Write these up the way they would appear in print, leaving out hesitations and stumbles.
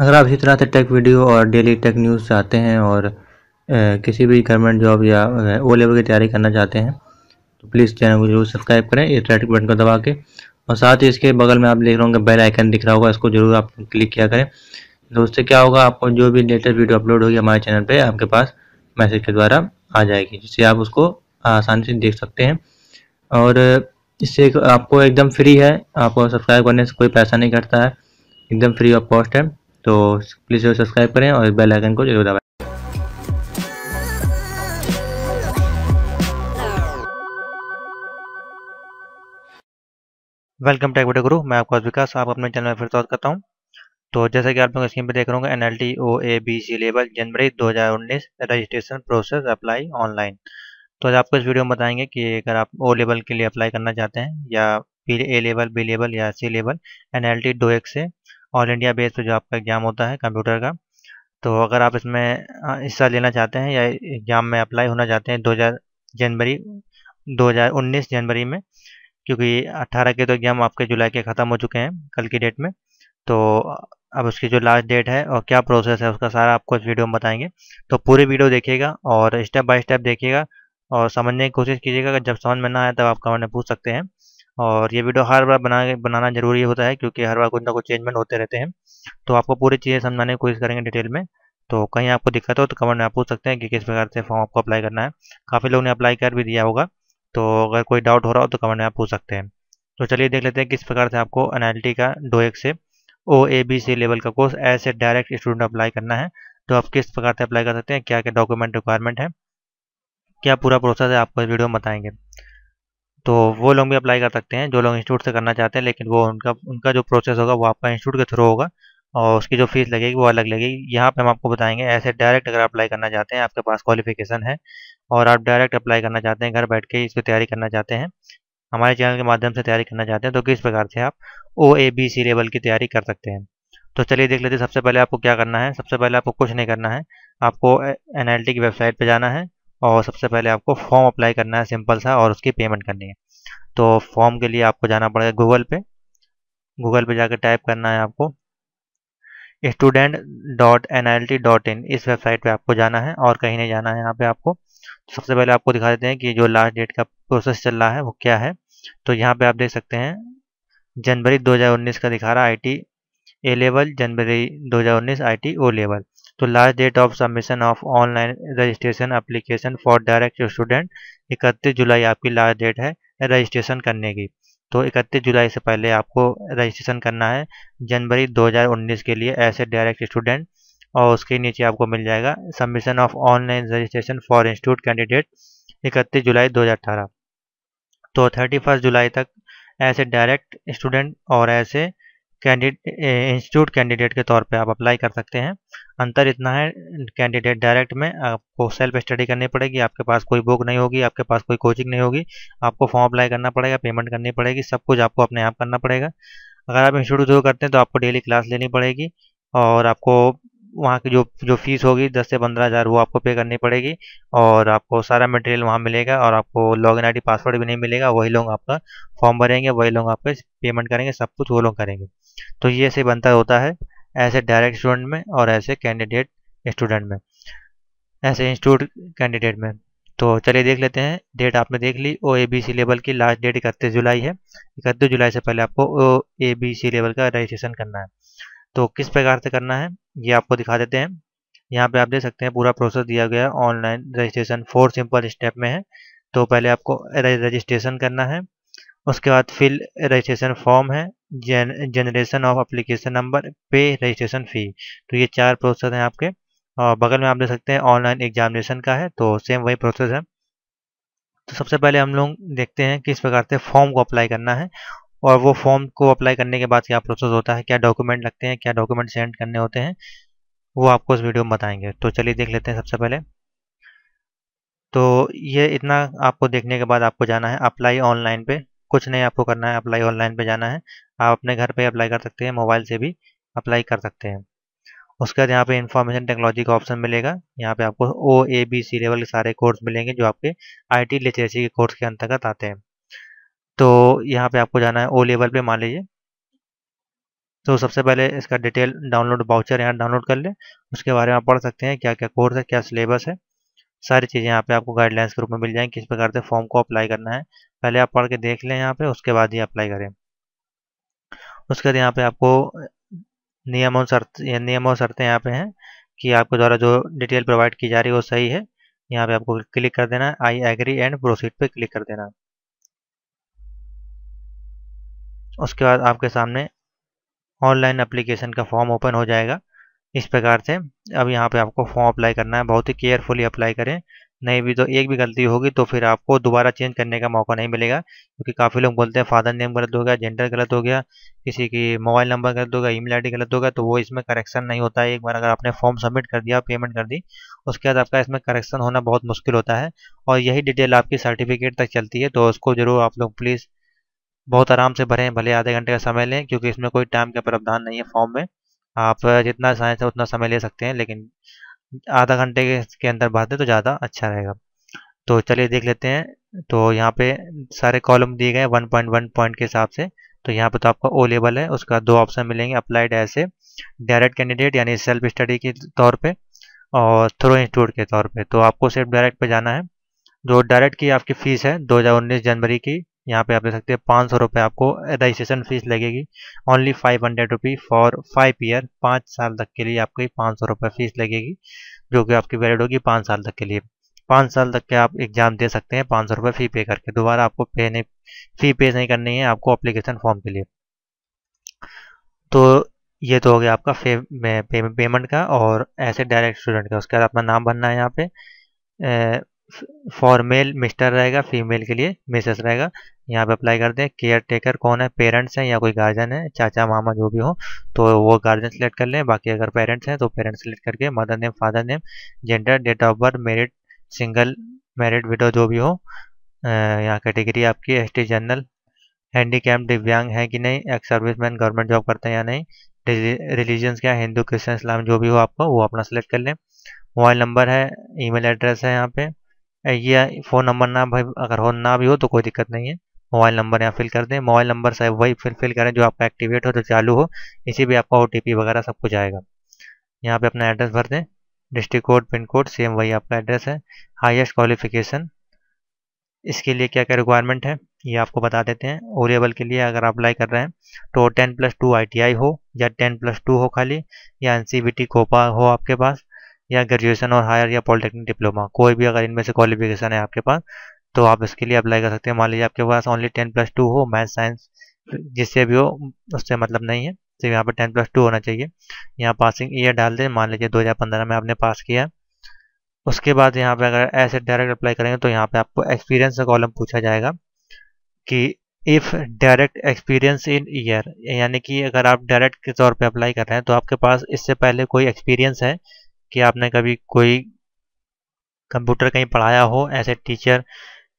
अगर आप इसी तरह से टेक वीडियो और डेली टेक न्यूज़ चाहते हैं और किसी भी गवर्नमेंट जॉब या ओ लेवल की तैयारी करना चाहते हैं तो प्लीज़ चैनल को जरूर सब्सक्राइब करें इस रेड बटन को दबा के, और साथ ही इसके बगल में आप देख रहे होंगे बेल आइकन दिख रहा होगा, इसको जरूर आप क्लिक किया करें। दोस्तों क्या होगा, आपको जो भी लेटेस्ट वीडियो अपलोड होगी हमारे चैनल पर आपके पास मैसेज के द्वारा आ जाएगी, जिससे आप उसको आसानी से देख सकते हैं और इससे आपको एकदम फ्री है, आपको सब्सक्राइब करने से कोई पैसा नहीं कटता है, एकदम फ्री ऑफ कॉस्ट है। तो प्लीज़ जरूर सब्सक्राइब करें और बेल आइकन को जरूर दबाएं। वेलकम टेकवीडियो गुरु, मैं आपका विकास, आप अपने चैनल में फिर स्वागत करता हूँ। तो जैसे कि आप लोग स्क्रीन पे देख रहे होंगे NIELIT OABC लेवल जनवरी 2019 रजिस्ट्रेशन प्रोसेस अप्लाई ऑनलाइन। तो आज आपको इस वीडियो में बताएंगे कि अगर आप ओ लेवल के लिए अप्लाई करना चाहते हैं या फिर ए लेवल, बी लेवल या C level, NIELIT DOABC all India base पर जो आपका एग्ज़ाम होता है कंप्यूटर का, तो अगर आप इसमें हिस्सा लेना चाहते हैं या एग्ज़ाम में अप्लाई होना चाहते हैं 2019 जनवरी में, क्योंकि 18 के तो एग्ज़ाम आपके जुलाई के ख़त्म हो चुके हैं कल की डेट में, तो अब उसकी जो लास्ट डेट है और क्या प्रोसेस है उसका सारा आपको इस वीडियो में बताएंगे। तो पूरी वीडियो देखिएगा और स्टेप बाय स्टेप देखिएगा और समझने की कोशिश कीजिएगा। अगर जब समझ में ना आए तब आप कमेंट में पूछ सकते हैं, और ये वीडियो हर बार बनाना जरूरी होता है क्योंकि हर बार कुछ ना कुछ चेंजमेंट होते रहते हैं। तो आपको पूरी चीज़ें समझाने की कोशिश करेंगे डिटेल में, तो कहीं आपको दिक्कत हो तो कमेंट में आप पूछ सकते हैं कि किस प्रकार से फॉर्म आपको अप्लाई करना है। काफ़ी लोगों ने अप्लाई कर भी दिया होगा, तो अगर कोई डाउट हो रहा हो तो कमेंट में आप पूछ सकते हैं। तो चलिए देख लेते हैं किस प्रकार से आपको NIELIT का DOABC लेवल का कोर्स ऐसे डायरेक्ट स्टूडेंट अप्लाई करना है, तो आप किस प्रकार से अप्लाई कर सकते हैं, क्या क्या डॉक्यूमेंट रिक्वायरमेंट है, क्या पूरा प्रोसेस है, आपको इस वीडियो में बताएंगे। तो वो लोग भी अप्लाई कर सकते हैं जो लोग इंस्टीट्यूट से करना चाहते हैं, लेकिन वो उनका जो प्रोसेस होगा वो आपका इंस्टीट्यूट के थ्रू होगा और उसकी जो फीस लगेगी वो अलग लगेगी। यहाँ पे हम आपको बताएंगे ऐसे डायरेक्ट अगर अप्लाई करना चाहते हैं, आपके पास क्वालिफिकेशन है और आप डायरेक्ट अप्लाई करना चाहते हैं, घर बैठ के इसकी तैयारी करना चाहते हैं, हमारे चैनल के माध्यम से तैयारी करना चाहते हैं, तो किस प्रकार से आप OABC लेवल की तैयारी कर सकते हैं। तो चलिए देख लेते हैं सबसे पहले आपको क्या करना है। सबसे पहले आपको कुछ नहीं करना है, आपको NIELIT की वेबसाइट पर जाना है और सबसे पहले आपको फॉर्म अप्लाई करना है, सिंपल सा, और उसकी पेमेंट करनी है। तो फॉर्म के लिए आपको जाना पड़ेगा गूगल पे जाकर टाइप करना है आपको student.nielt.in, इस वेबसाइट पे आपको जाना है और कहीं नहीं जाना है। यहाँ पे आपको सबसे पहले आपको दिखा देते हैं कि जो लास्ट डेट का प्रोसेस चल रहा है वो क्या है। तो यहाँ पे आप देख सकते हैं जनवरी 2019 का दिखा रहा है IT A लेवल, जनवरी 2019 IT O लेवल। तो last date of submission of online registration application for direct student 31 जुलाई आपकी लास्ट डेट है रजिस्ट्रेशन करने की। तो 31 जुलाई से पहले आपको रजिस्ट्रेशन करना है जनवरी 2019 के लिए ऐसे डायरेक्ट स्टूडेंट, और उसके नीचे आपको मिल जाएगा submission of online registration for institute candidate 31 जुलाई 2018। तो 31 जुलाई तक ऐसे डायरेक्ट स्टूडेंट और ऐसे इंस्टीट्यूट कैंडिडेट के तौर पे आप अप्लाई कर सकते हैं। अंतर इतना है, कैंडिडेट डायरेक्ट में आपको सेल्फ स्टडी करनी पड़ेगी, आपके पास कोई बुक नहीं होगी, आपके पास कोई कोचिंग नहीं होगी, आपको फॉर्म अप्लाई करना पड़ेगा, पेमेंट करनी पड़ेगी, सब कुछ आपको अपने आप करना पड़ेगा। अगर आप इंस्टीट्यूट थ्रू करते हैं तो आपको डेली क्लास लेनी पड़ेगी और आपको वहाँ की जो फीस होगी 10 से 15 हज़ार वो आपको पे करनी पड़ेगी, और आपको सारा मटेरियल वहाँ मिलेगा और आपको लॉगिन ID पासवर्ड भी नहीं मिलेगा, वही लोग आपका फॉर्म भरेंगे, वही लोग आपका पेमेंट करेंगे, सब कुछ वो लोग करेंगे। तो ये ऐसे बनता होता है ऐसे डायरेक्ट स्टूडेंट में और ऐसे कैंडिडेट स्टूडेंट में, ऐसे इंस्टीट्यूट कैंडिडेट में। तो चलिए देख लेते हैं, डेट आपने देख ली, OABC लेवल की लास्ट डेट 31 जुलाई है। 31 जुलाई से पहले आपको OABC लेवल का रजिस्ट्रेशन करना है। तो किस प्रकार से करना है ये आपको दिखा देते हैं। यहाँ पे आप देख सकते हैं पूरा प्रोसेस दिया गया है, ऑनलाइन रजिस्ट्रेशन 4 सिंपल स्टेप में है। तो पहले आपको रजिस्ट्रेशन करना है, उसके बाद फिल रजिस्ट्रेशन फॉर्म है, generation of application number, pay registration fee. तो ये 4 प्रोसेस हैं आपके, और बगल में आप देख सकते हैं ऑनलाइन एग्जामिनेशन का है, तो सेम वही प्रोसेस है। तो सबसे पहले हम लोग देखते हैं किस प्रकार से फॉर्म को अप्लाई करना है, और वो फॉर्म को अप्लाई करने के बाद क्या प्रोसेस होता है, क्या डॉक्यूमेंट लगते हैं, क्या डॉक्यूमेंट सेंड करने होते हैं, वो आपको इस वीडियो में बताएंगे। तो चलिए देख लेते हैं सबसे पहले। तो ये इतना आपको देखने के बाद आपको जाना है अप्लाई ऑनलाइन पे, कुछ नहीं आपको करना है, अप्लाई ऑनलाइन पे जाना है। आप अपने घर पे अप्लाई कर सकते हैं, मोबाइल से भी अप्लाई कर सकते हैं। उसके बाद यहाँ पे इंफॉर्मेशन टेक्नोलॉजी का ऑप्शन मिलेगा, यहाँ पे आपको OABC लेवल के सारे कोर्स मिलेंगे जो आपके IT लिटरेसी के कोर्स के अंतर्गत आते हैं। तो यहाँ पे आपको जाना है O लेवल पे, मान लीजिए तो सबसे पहले इसका डिटेल डाउनलोड वाउचर यहाँ डाउनलोड कर लें, उसके बारे में आप पढ़ सकते हैं, क्या क्या कोर्स है, क्या सिलेबस है, सारी चीज़ें यहाँ पे आपको गाइडलाइंस के रूप में मिल जाएंगी। किस प्रकार से फॉर्म को अप्लाई करना है पहले आप पढ़ के देख लें यहाँ पे, उसके बाद ही अप्लाई करें। उसके बाद यहाँ पे आपको नियम और शर्तें यहाँ पे हैं कि आपके द्वारा जो डिटेल प्रोवाइड की जा रही है वो सही है। यहाँ पे आपको क्लिक कर देना है, आई एग्री एंड प्रोसीड पे क्लिक कर देना। उसके बाद आपके सामने ऑनलाइन एप्लीकेशन का फॉर्म ओपन हो जाएगा। इस प्रकार से अब यहाँ पे आपको फॉर्म अप्लाई करना है, बहुत ही केयरफुली अप्लाई करें, नहीं भी तो एक भी गलती होगी तो फिर आपको दोबारा चेंज करने का मौका नहीं मिलेगा, क्योंकि काफ़ी लोग बोलते हैं फादर नेम गलत हो गया, जेंडर गलत हो गया, किसी की मोबाइल नंबर गलत हो गया, ईमेल आईडी गलत हो गया, तो वो इसमें करेक्शन नहीं होता है। एक बार अगर आपने फॉर्म सबमिट कर दिया, पेमेंट कर दी, उसके बाद आपका इसमें करेक्शन होना बहुत मुश्किल होता है और यही डिटेल आपकी सर्टिफिकेट तक चलती है। तो उसको जरूर आप लोग प्लीज़ बहुत आराम से भरें, भले आधे घंटे का समय लें, क्योंकि इसमें कोई टाइम का प्रावधान नहीं है। फॉर्म में आप जितना चाहें तो उतना समय ले सकते हैं, लेकिन आधा घंटे के अंदर भर दें तो ज़्यादा अच्छा रहेगा। तो चलिए देख लेते हैं। तो यहाँ पे सारे कॉलम दिए गए 1.1 पॉइंट के हिसाब से। तो यहाँ पे तो आपका ओ लेवल है, उसका दो ऑप्शन मिलेंगे, applied as a direct candidate यानी सेल्फ स्टडी के तौर पे और थ्रू इंस्टीट्यूट के तौर पे। तो आपको सिर्फ डायरेक्ट पे जाना है। जो डायरेक्ट की आपकी फ़ीस है 2019 जनवरी की, यहाँ पे आप देख सकते हैं 500 रुपये आपको रजिस्ट्रेशन फीस लगेगी। ओनली 500 रुपी फॉर 5 ईयर, 5 साल तक के लिए आपकी 500 रुपये फीस लगेगी, जो कि आपकी वैलिड होगी 5 साल तक के लिए। 5 साल तक के आप एग्जाम दे सकते हैं 500 रुपये फ़ी पे करके। दोबारा आपको फी पे नहीं करनी है आपको अप्लीकेशन फॉर्म के लिए। तो ये तो हो गया आपका पेमेंट का और ऐसे डायरेक्ट स्टूडेंट का। उसके बाद अपना नाम भरना है यहाँ पे, फॉर मेल मिस्टर रहेगा, फीमेल के लिए मिसेस रहेगा। यहाँ पे अप्लाई करते हैं। केयर टेकर कौन है, पेरेंट्स हैं या कोई गार्जियन है, चाचा मामा जो भी हो तो वो गार्जियन सेलेक्ट कर लें। बाकी अगर पेरेंट्स हैं तो पेरेंट्स सेलेक्ट करके mother name, father name, gender, date of birth, married, single married, widow जो भी हो। यहाँ कैटेगरी आपकी एसटी, जनरल, हैंडीकैप, दिव्यांग है कि नहीं, एक्स सर्विसमैन, गवर्नमेंट जॉब करते हैं या नहीं, रिलीजन्स क्या है, हिंदू, क्रिश्चियन, इस्लाम जो भी हो आपका वो अपना सेलेक्ट कर लें। मोबाइल नंबर है, ईमेल एड्रेस है, यहाँ पे ये फ़ोन नंबर ना भाई अगर हो ना भी हो तो कोई दिक्कत नहीं है। मोबाइल नंबर यहाँ फिल कर दें। मोबाइल नंबर साहब वही फिल करें जो आपका एक्टिवेट हो, जो चालू हो, इसी भी आपका ओटीपी वगैरह सब कुछ आएगा। यहाँ पे अपना एड्रेस भर दें, district code, pin code same वही आपका एड्रेस है। हाईएस्ट क्वालिफिकेशन, इसके लिए क्या क्या रिक्वायरमेंट है ये आपको बता देते हैं। ओ लेवल के लिए अगर अप्लाई कर रहे हैं तो 10+2 ITI हो या 10+2 हो खाली, या NCVT कोपा हो आपके पास, या ग्रेजुएशन और हायर या पॉलिटेक्निक डिप्लोमा, कोई भी अगर इनमें से क्वालिफिकेशन है आपके पास तो आप इसके लिए अप्लाई कर सकते हैं। मान लीजिए आपके पास ओनली 10+2 हो, मैथ साइंस जिससे भी हो उससे मतलब नहीं है, सिर्फ यहाँ पर 10+2 होना चाहिए। यहाँ पासिंग ईयर डाल दें, मान लीजिए 2015 में आपने पास किया। उसके बाद यहाँ पर अगर ऐसे डायरेक्ट अप्लाई करेंगे तो यहाँ पर आपको एक्सपीरियंस का कॉलम पूछा जाएगा कि if direct experience in year, यानी कि अगर आप डायरेक्ट के तौर पर अप्लाई कर रहे हैं तो आपके पास इससे पहले कोई एक्सपीरियंस है कि आपने कभी कोई कंप्यूटर कहीं पढ़ाया हो एज ए टीचर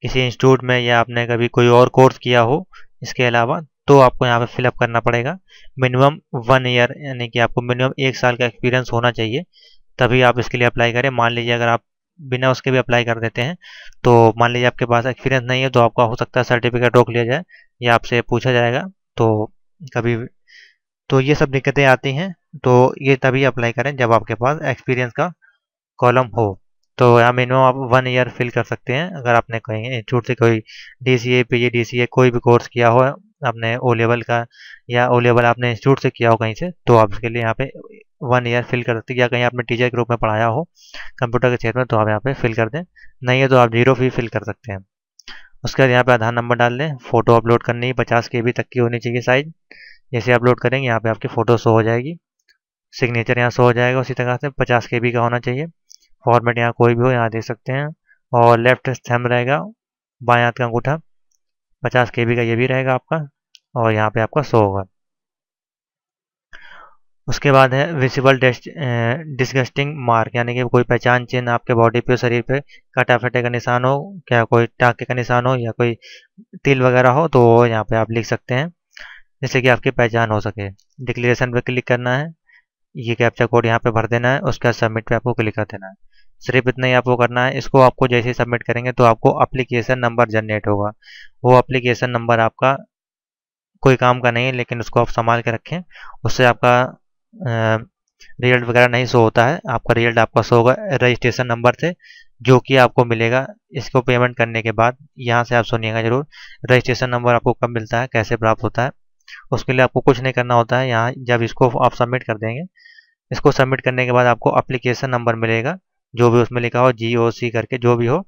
किसी इंस्टीट्यूट में, या आपने कभी कोई और कोर्स किया हो इसके अलावा, तो आपको यहाँ पे फिलअप करना पड़ेगा। मिनिमम 1 ईयर, यानी कि आपको मिनिमम 1 साल का एक्सपीरियंस होना चाहिए तभी आप इसके लिए अप्लाई करें। मान लीजिए अगर आप बिना उसके भी अप्लाई कर देते हैं तो मान लीजिए आपके पास एक्सपीरियंस नहीं है तो आपका हो सकता है सर्टिफिकेट रोक लिया जाए या आपसे पूछा जाएगा, तो कभी तो ये सब दिक्कतें आती हैं। तो ये तभी अप्लाई करें जब आपके पास एक्सपीरियंस का कॉलम हो। तो यहाँ मिनिमम आप 1 ईयर फिल कर सकते हैं। अगर आपने कहीं इंस्टीट्यूट से कोई DCA, PGDCA कोई भी कोर्स किया हो आपने, ओ लेवल का या ओ लेवल आपने इंस्टीट्यूट से किया हो कहीं से, तो आप उसके लिए यहाँ पे 1 ईयर फिल कर सकते हैं। या कहीं आपने टीचर के रूप में पढ़ाया हो कंप्यूटर के क्षेत्र में तो आप यहाँ पे फिल कर दें, नहीं है तो आप 0 भी फिल कर सकते हैं। उसके बाद यहाँ पे आधार नंबर डाल दें। फ़ोटो अपलोड करनी है 50 KB तक की होनी चाहिए साइज। जैसे अपलोड करेंगे यहाँ पे आपकी फ़ोटो शो हो जाएगी, सिग्नेचर यहाँ शो हो जाएगा, उसी तरह से 50 KB का होना चाहिए। फॉर्मेट यहाँ कोई भी हो यहाँ देख सकते हैं, और लेफ्ट थंब रहेगा, बाएं हाथ का अंगूठा 50 KB का ये भी रहेगा आपका, और यहाँ पे आपका शो होगा। उसके बाद है विजिबल डिस्गस्टिंग मार्क, यानी कि कोई पहचान चिन्ह आपके बॉडी पे, शरीर पे काटा फटे का निशान हो, क्या कोई टाँके का निशान हो या कोई तिल वगैरह हो तो यहाँ पे आप लिख सकते हैं, जिससे कि आपकी पहचान हो सके। डिक्लेरेशन पे क्लिक करना है, ये कैप्चा कोड यहाँ पे भर देना है, उसके बाद सबमिट पे आपको क्लिक कर देना है। सिर्फ इतना ही आपको करना है। इसको आपको जैसे ही सबमिट करेंगे तो आपको एप्लीकेशन नंबर जनरेट होगा, वो एप्लीकेशन नंबर आपका कोई काम का नहीं है, लेकिन उसको आप संभाल के रखें, उससे आपका रिजल्ट वगैरह नहीं शो होता है। आपका रिजल्ट आपका शो होगा रजिस्ट्रेशन नंबर से, जो कि आपको मिलेगा इसको पेमेंट करने के बाद। यहाँ से आप सुनिएगा जरूर, रजिस्ट्रेशन नंबर आपको कब मिलता है, कैसे प्राप्त होता है, उसके लिए आपको कुछ नहीं करना होता है। यहाँ जब इसको आप सबमिट कर देंगे, इसको सबमिट करने के बाद आपको अप्लीकेशन नंबर मिलेगा, जो भी उसमें लिखा हो GOC करके जो भी हो,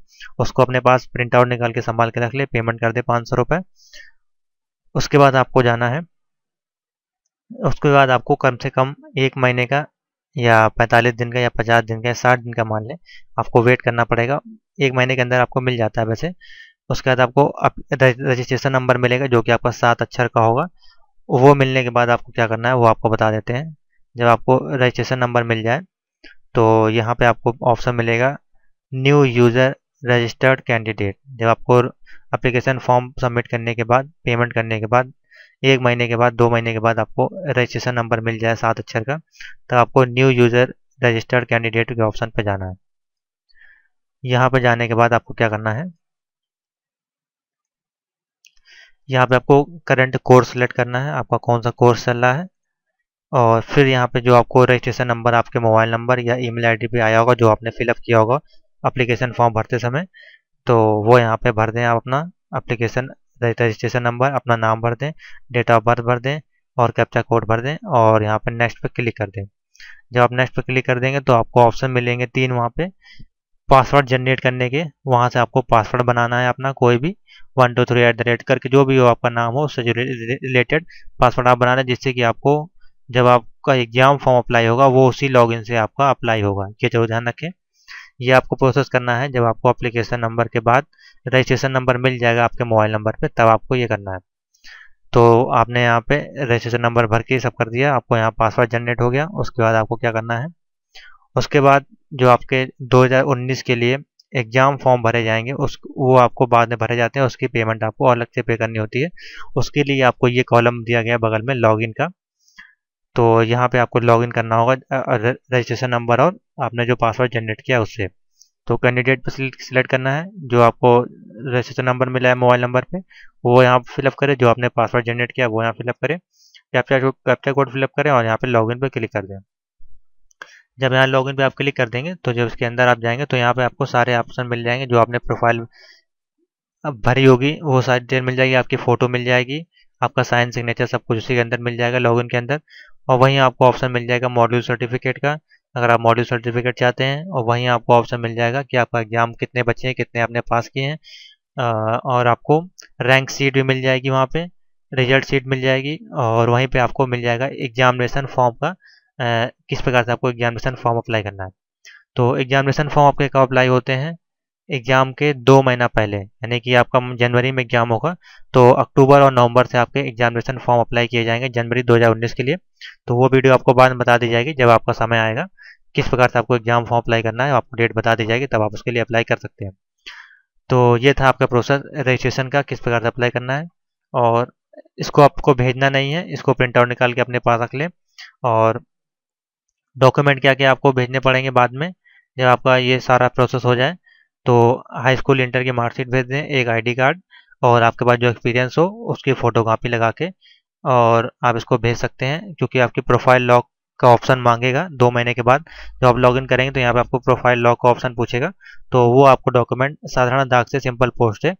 उसको अपने पास प्रिंट आउट निकाल के संभाल के रख ले, पेमेंट कर दे 500 रुपये। उसके बाद आपको जाना है, उसके बाद आपको कम से कम 1 महीने का या 45 दिन का या 50 दिन का या 60 दिन का मान लें, आपको वेट करना पड़ेगा। 1 महीने के अंदर आपको मिल जाता है वैसे। उसके बाद आपको रजिस्ट्रेशन नंबर मिलेगा, जो कि आपका 7 अक्षर का होगा। वो मिलने के बाद आपको क्या करना है वो आपको बता देते हैं। जब आपको रजिस्ट्रेशन नंबर मिल जाए तो यहाँ पे आपको ऑप्शन मिलेगा न्यू यूज़र रजिस्टर्ड कैंडिडेट। जब आपको एप्लीकेशन फॉर्म सबमिट करने के बाद, पेमेंट करने के बाद, 1 महीने के बाद, 2 महीने के बाद आपको रजिस्ट्रेशन नंबर मिल जाए 7 अक्षर का, तो आपको न्यू यूज़र रजिस्टर्ड कैंडिडेट के ऑप्शन पर जाना है। यहाँ पर जाने के बाद आपको क्या करना है, यहाँ पे आपको करंट कोर्स सेलेक्ट करना है, आपका कौन सा कोर्स चल रहा है, और फिर यहाँ पे जो आपको रजिस्ट्रेशन नंबर आपके मोबाइल नंबर या ईमेल आईडी पे आया होगा, जो आपने फिलअप किया होगा एप्लीकेशन फॉर्म भरते समय, तो वो यहाँ पे भर दें। आप अपना एप्लीकेशन रजिस्ट्रेशन नंबर, अपना नाम भर दें, डेट ऑफ बर्थ भर दें और कैप्चा कोड भर दें, और यहाँ पर नेक्स्ट पर क्लिक कर दें। जब आप नेक्स्ट पर क्लिक कर देंगे तो आपको ऑप्शन मिलेंगे 3 वहाँ पर पासवर्ड जनरेट करने के। वहाँ से आपको पासवर्ड बनाना है अपना, कोई भी 1 2 3 @ करके जो भी हो आपका नाम हो, उससे रिलेटेड पासवर्ड आप बनाना, जिससे कि आपको जब आपका एग्जाम फॉर्म अप्लाई होगा वो उसी लॉगिन से आपका अप्लाई होगा। ये जरूर ध्यान रखें, ये आपको प्रोसेस करना है। जब आपको एप्लीकेशन नंबर के बाद रजिस्ट्रेशन नंबर मिल जाएगा आपके मोबाइल नंबर पे, तब आपको ये करना है। तो आपने यहाँ पे रजिस्ट्रेशन नंबर भर के सब कर दिया, आपको यहाँ पासवर्ड जनरेट हो गया। उसके बाद आपको क्या करना है, उसके बाद जो आपके 2019 के लिए एग्जाम फॉर्म भरे जाएंगे वो आपको बाद में भरे जाते हैं, उसकी पेमेंट आपको अलग से पे करनी होती है। उसके लिए आपको ये कॉलम दिया गया बगल में लॉगिन का, तो यहाँ पे आपको लॉगिन करना होगा रजिस्ट्रेशन नंबर और आपने जो पासवर्ड जनरेट किया उससे। तो कैंडिडेट पर सिलेक्ट करना है, जो आपको रजिस्ट्रेशन नंबर मिला है मोबाइल नंबर पे वो यहाँ फिलअप करें, जो आपने पासवर्ड जनरेट किया वो यहाँ फिलअप करें, कैप्चा कोड फिलअप करें और यहाँ पर लॉगिन पर क्लिक कर दें। जब यहाँ लॉगिन पे आप क्लिक कर देंगे तो जब इसके अंदर आप जाएंगे तो यहाँ पे आपको सारे ऑप्शन मिल जाएंगे, जो आपने प्रोफाइल भरी होगी वो सारी डिटेल मिल जाएगी, आपकी फ़ोटो मिल जाएगी, आपका साइन सिग्नेचर सब कुछ उसी के अंदर मिल जाएगा लॉगिन के अंदर। और वहीं आपको ऑप्शन मिल जाएगा मॉड्यूल सर्टिफिकेट का, अगर आप मॉड्यूल सर्टिफिकेट चाहते हैं। और वहीं आपको ऑप्शन मिल जाएगा कि आपका एग्जाम कितने बचे हैं, कितने आपने पास किए हैं, और आपको रैंक शीट भी मिल जाएगी, वहाँ पर रिजल्ट शीट मिल जाएगी। और वहीं पर आपको मिल जाएगा एग्जामिनेशन फॉर्म का, किस प्रकार से आपको एग्जामिनेशन फॉर्म अप्लाई करना है। तो एग्जामिनेशन फॉर्म आपके कब अप्लाई होते हैं, एग्ज़ाम के 2 महीना पहले, यानी कि आपका जनवरी में एग्ज़ाम होगा तो अक्टूबर और नवंबर से आपके एग्जामिनेशन फॉर्म अप्लाई किए जाएंगे जनवरी 2019 के लिए। तो वो वीडियो आपको बाद में बता दी जाएगी, जब आपका समय आएगा किस प्रकार से आपको एग्ज़ाम फॉर्म अप्लाई करना है, आपको डेट बता दी जाएगी, तब आप उसके लिए अप्लाई कर सकते हैं। तो ये था आपका प्रोसेस रजिस्ट्रेशन का, किस प्रकार से अप्लाई करना है। और इसको आपको भेजना नहीं है, इसको प्रिंट आउट निकाल के अपने पास रख लें। और डॉक्यूमेंट क्या क्या आपको भेजने पड़ेंगे बाद में, जब आपका ये सारा प्रोसेस हो जाए तो हाई स्कूल इंटर की मार्कशीट भेज दें, एक आईडी कार्ड, और आपके पास जो एक्सपीरियंस हो उसकी फ़ोटोकॉपी लगा के, और आप इसको भेज सकते हैं। क्योंकि आपकी प्रोफाइल लॉक का ऑप्शन मांगेगा 2 महीने के बाद, जब आप लॉगिन करेंगे तो यहाँ पे आपको प्रोफाइल लॉक का ऑप्शन पूछेगा, तो वो आपको डॉक्यूमेंट साधारण डाक से, सिंपल पोस्ट से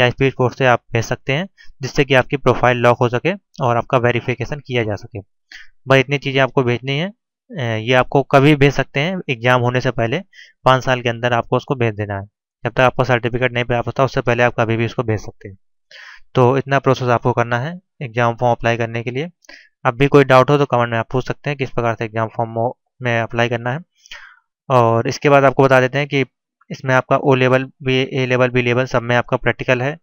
या स्पीड पोस्ट से आप भेज सकते हैं, जिससे कि आपकी प्रोफाइल लॉक हो सके और आपका वेरिफिकेशन किया जा सके। बस इतनी चीज़ें आपको भेजनी है। ये आपको कभी भेज सकते हैं, एग्ज़ाम होने से पहले 5 साल के अंदर आपको उसको भेज देना है। जब तक आपका सर्टिफिकेट नहीं प्राप्त होता उससे पहले आप कभी भी इसको भेज सकते हैं। तो इतना प्रोसेस आपको करना है एग्ज़ाम फॉर्म अप्लाई करने के लिए। अब भी कोई डाउट हो तो कमेंट में आप पूछ सकते हैं किस प्रकार से एग्ज़ाम फॉर्म में अप्लाई करना है। और इसके बाद आपको बता देते हैं कि इसमें आपका O level A level B level सब में आपका प्रैक्टिकल है।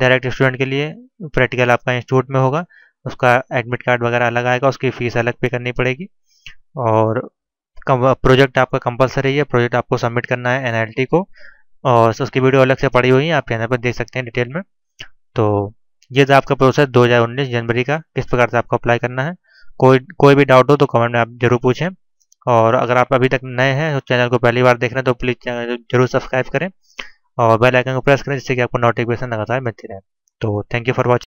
डायरेक्ट स्टूडेंट के लिए प्रैक्टिकल आपका इंस्टीट्यूट में होगा, उसका एडमिट कार्ड वगैरह अलग आएगा, उसकी फ़ीस अलग पे करनी पड़ेगी। और प्रोजेक्ट आपका कंपलसरी है, प्रोजेक्ट आपको सबमिट करना है NIELIT को, और उसकी वीडियो अलग से पड़ी हुई है, आप चैनल पर देख सकते हैं डिटेल में। तो ये था आपका प्रोसेस 2019 जनवरी का, किस प्रकार से आपको अप्लाई करना है। कोई भी डाउट हो तो कमेंट में आप ज़रूर पूछें। और अगर आप अभी तक नए हैं, उस चैनल को पहली बार देख रहे हैं, तो प्लीज़ चैनल जरूर सब्सक्राइब करें और बेल आइकन को प्रेस करें, जिससे कि आपको नोटिफिकेशन लगातार मिलती रहे। तो थैंक यू फॉर वॉचिंग।